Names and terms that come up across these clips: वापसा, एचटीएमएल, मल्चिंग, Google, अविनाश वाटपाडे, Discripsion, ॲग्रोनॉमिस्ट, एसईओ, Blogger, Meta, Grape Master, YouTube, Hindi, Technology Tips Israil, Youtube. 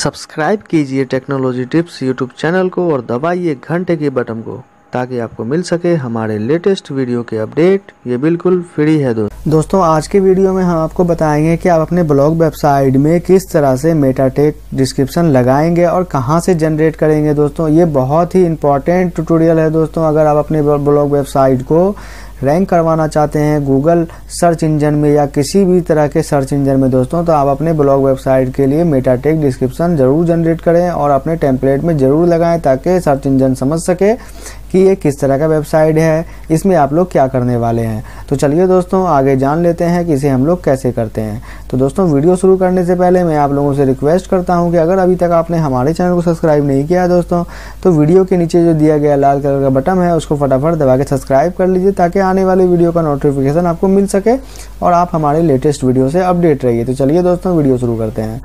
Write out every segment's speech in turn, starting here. Subscribe कीजिए technology tips YouTube channel को और दबाइए घंटे के बटन को ताकि आपको मिल सके हमारे लेटेस्ट वीडियो के अपडेट। ये बिल्कुल फ्री है दोस्तों। आज के वीडियो में हम आपको बताएंगे कि आप अपने ब्लॉग वेबसाइट में किस तरह से मेटा टैग डिस्क्रिप्शन लगाएंगे और कहां से जनरेट करेंगे। दोस्तों ये बहुत ही इम्पोर्टेंट ट्यूटोरियल है दोस्तों। अगर आप अपने ब्लॉग वेबसाइट को रैंक करवाना चाहते हैं गूगल सर्च इंजन में या किसी भी तरह के सर्च इंजन में दोस्तों, तो आप अपने ब्लॉग वेबसाइट के लिए मेटा टैग डिस्क्रिप्शन ज़रूर जनरेट करें और अपने टेम्पलेट में ज़रूर लगाएं ताकि सर्च इंजन समझ सके कि ये किस तरह का वेबसाइट है, इसमें आप लोग क्या करने वाले हैं। तो चलिए दोस्तों आगे जान लेते हैं कि इसे हम लोग कैसे करते हैं। तो दोस्तों वीडियो शुरू करने से पहले मैं आप लोगों से रिक्वेस्ट करता हूं कि अगर अभी तक आपने हमारे चैनल को सब्सक्राइब नहीं किया है दोस्तों, तो वीडियो के नीचे जो दिया गया लाल कलर का बटन है उसको फटाफट दबा के सब्सक्राइब कर लीजिए ताकि आने वाली वीडियो का नोटिफिकेशन आपको मिल सके और आप हमारे लेटेस्ट वीडियो से अपडेट रहिए। तो चलिए दोस्तों वीडियो शुरू करते हैं।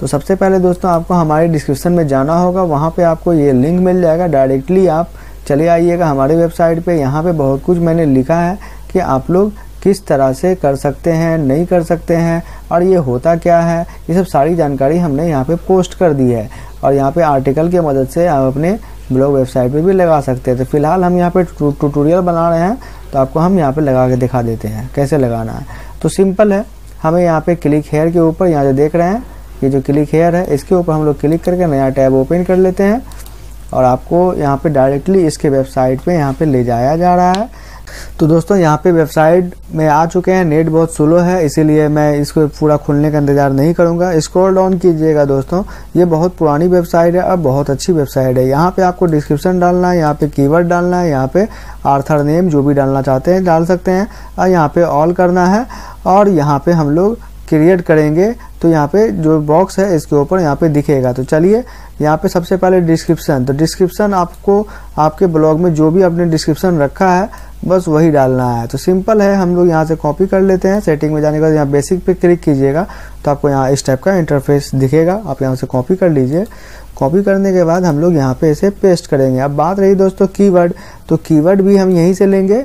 तो सबसे पहले दोस्तों आपको हमारे डिस्क्रिप्शन में जाना होगा, वहाँ पे आपको ये लिंक मिल जाएगा, डायरेक्टली आप चले आइएगा हमारे वेबसाइट पे। यहाँ पे बहुत कुछ मैंने लिखा है कि आप लोग किस तरह से कर सकते हैं, नहीं कर सकते हैं और ये होता क्या है, ये सब सारी जानकारी हमने यहाँ पे पोस्ट कर दी है और यहाँ पे आर्टिकल की मदद से आप अपने ब्लॉग वेबसाइट पे भी लगा सकते हैं। तो फिलहाल हम यहाँ पे ट्यूटोरियल बना रहे हैं, तो आपको हम यहाँ पे लगा के दिखा देते हैं कैसे लगाना है। तो सिंपल है, हमें यहाँ पे क्लिक हेयर के ऊपर यहाँ जो देख रहे हैं ये जो क्लिक हेयर है इसके ऊपर हम लोग क्लिक करके नया टैब ओपन कर लेते हैं और आपको यहाँ पे डायरेक्टली इसके वेबसाइट पे यहाँ पे ले जाया जा रहा है। तो दोस्तों यहाँ पे वेबसाइट में आ चुके हैं। नेट बहुत स्लो है इसीलिए मैं इसको पूरा खुलने का इंतज़ार नहीं करूँगा। स्क्रॉल डाउन कीजिएगा दोस्तों, ये बहुत पुरानी वेबसाइट है और बहुत अच्छी वेबसाइट है। यहाँ पे आपको डिस्क्रिप्शन डालना है, यहाँ पे कीवर्ड डालना है, यहाँ पे ऑथर नेम जो भी डालना चाहते हैं डाल सकते हैं और यहाँ पे ऑल करना है और यहाँ पे हम लोग क्रिएट करेंगे। तो यहाँ पे जो बॉक्स है इसके ऊपर यहाँ पे दिखेगा। तो चलिए यहाँ पे सबसे पहले डिस्क्रिप्शन। तो डिस्क्रिप्शन आपको आपके ब्लॉग में जो भी आपने डिस्क्रिप्शन रखा है बस वही डालना है। तो सिंपल है, हम लोग यहाँ से कॉपी कर लेते हैं। सेटिंग में जाने के बाद यहाँ बेसिक पे क्लिक कीजिएगा तो आपको यहाँ इस टाइप का इंटरफेस दिखेगा। आप यहाँ से कॉपी कर लीजिए। कॉपी करने के बाद हम लोग यहाँ पर इसे पेस्ट करेंगे। अब बात रही दोस्तों कीवर्ड, तो कीवर्ड भी हम यहीं से लेंगे।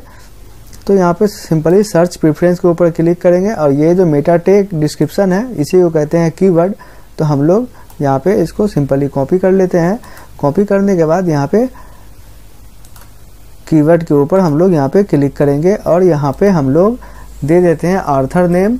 तो यहाँ पे सिंपली सर्च प्रेफरेंस के ऊपर क्लिक करेंगे और ये जो मेटा टैग डिस्क्रिप्शन है इसी को कहते हैं कीवर्ड। तो हम लोग यहाँ पे इसको सिंपली कॉपी कर लेते हैं। कॉपी करने के बाद यहाँ पे कीवर्ड के ऊपर हम लोग यहाँ पे क्लिक करेंगे और यहाँ पे हम लोग दे देते हैं ऑथर नेम।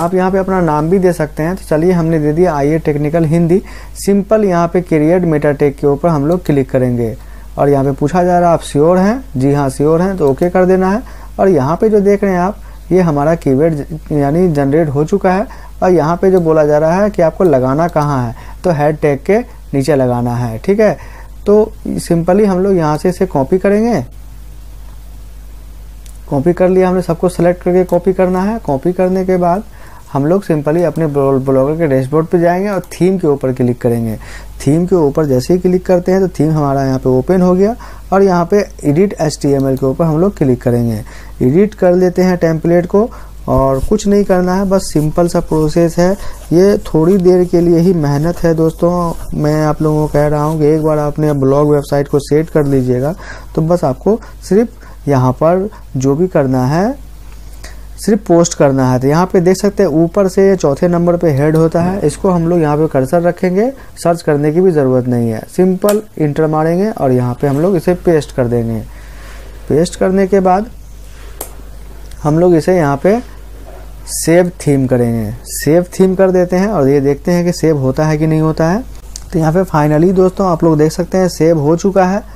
आप यहाँ पे अपना नाम भी दे सकते हैं। तो चलिए हमने दे दिया आईए टेक्निकल हिंदी। सिंपल यहाँ पे क्रिएट मेटा टैग के ऊपर हम लोग क्लिक करेंगे और यहाँ पे पूछा जा रहा है आप श्योर हैं। जी हाँ श्योर हैं तो ओके कर देना है। और यहाँ पे जो देख रहे हैं आप, ये हमारा कीवर्ड यानी जनरेट हो चुका है। और यहाँ पे जो बोला जा रहा है कि आपको लगाना कहाँ है, तो हेड टैग के नीचे लगाना है। ठीक है, तो सिंपली हम लोग यहाँ से इसे कॉपी करेंगे। कॉपी कर लिया हमने, सबको सेलेक्ट करके कॉपी करना है। कॉपी करने के बाद हम लोग सिंपली अपने ब्लॉगर के डैशबोर्ड पे जाएंगे और थीम के ऊपर क्लिक करेंगे। थीम के ऊपर जैसे ही क्लिक करते हैं तो थीम हमारा यहाँ पे ओपन हो गया और यहाँ पे एडिट एचटीएमएल के ऊपर हम लोग क्लिक करेंगे। एडिट कर लेते हैं टेम्पलेट को और कुछ नहीं करना है, बस सिंपल सा प्रोसेस है। ये थोड़ी देर के लिए ही मेहनत है दोस्तों। मैं आप लोगों को कह रहा हूँ कि एक बार आपने ब्लॉग वेबसाइट को सेट कर लीजिएगा तो बस आपको सिर्फ यहाँ पर जो भी करना है सिर्फ पोस्ट करना है। तो यहाँ पे देख सकते हैं ऊपर से चौथे नंबर पे हेड होता है, इसको हम लोग यहाँ पे कर्सर रखेंगे, सर्च करने की भी ज़रूरत नहीं है। सिंपल इंटर मारेंगे और यहाँ पे हम लोग इसे पेस्ट कर देंगे। पेस्ट करने के बाद हम लोग इसे यहाँ पे सेव थीम करेंगे। सेव थीम कर देते हैं और ये देखते हैं कि सेव होता है कि नहीं होता है। तो यहाँ पर फाइनली दोस्तों आप लोग देख सकते हैं सेव हो चुका है।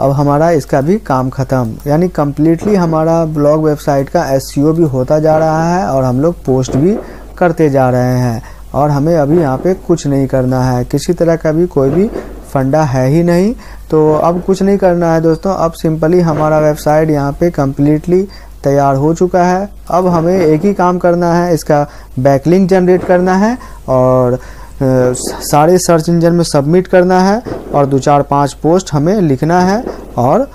अब हमारा इसका भी काम ख़त्म, यानी कम्प्लीटली हमारा ब्लॉग वेबसाइट का एसईओ भी होता जा रहा है और हम लोग पोस्ट भी करते जा रहे हैं। और हमें अभी यहाँ पे कुछ नहीं करना है, किसी तरह का भी कोई भी फंडा है ही नहीं। तो अब कुछ नहीं करना है दोस्तों। अब सिंपली हमारा वेबसाइट यहाँ पे कम्प्लीटली तैयार हो चुका है। अब हमें एक ही काम करना है, इसका बैकलिंक जनरेट करना है और सारे सर्च इंजन में सबमिट करना है और 2-4-5 पोस्ट हमें लिखना है। और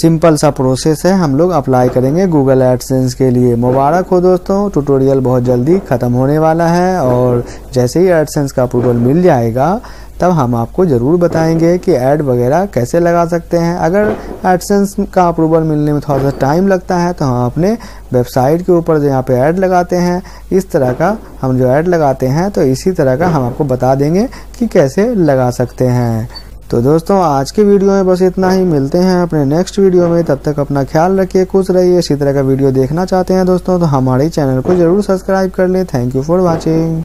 सिंपल सा प्रोसेस है, हम लोग अप्लाई करेंगे गूगल एडसेंस के लिए। मुबारक हो दोस्तों, ट्यूटोरियल बहुत जल्दी ख़त्म होने वाला है और जैसे ही एडसेंस का अप्रूवल मिल जाएगा तब हम आपको ज़रूर बताएंगे कि ऐड वगैरह कैसे लगा सकते हैं। अगर एडसेंस का अप्रूवल मिलने में थोड़ा सा टाइम लगता है तो हम अपने वेबसाइट के ऊपर यहाँ पे ऐड लगाते हैं, इस तरह का हम जो ऐड लगाते हैं, तो इसी तरह का हम आपको बता देंगे कि कैसे लगा सकते हैं। तो दोस्तों आज के वीडियो में बस इतना ही, मिलते हैं अपने नेक्स्ट वीडियो में, तब तक अपना ख्याल रखिए, खुश रहिए। इसी तरह का वीडियो देखना चाहते हैं दोस्तों तो हमारे चैनल को ज़रूर सब्सक्राइब कर लें। Thank you for watching.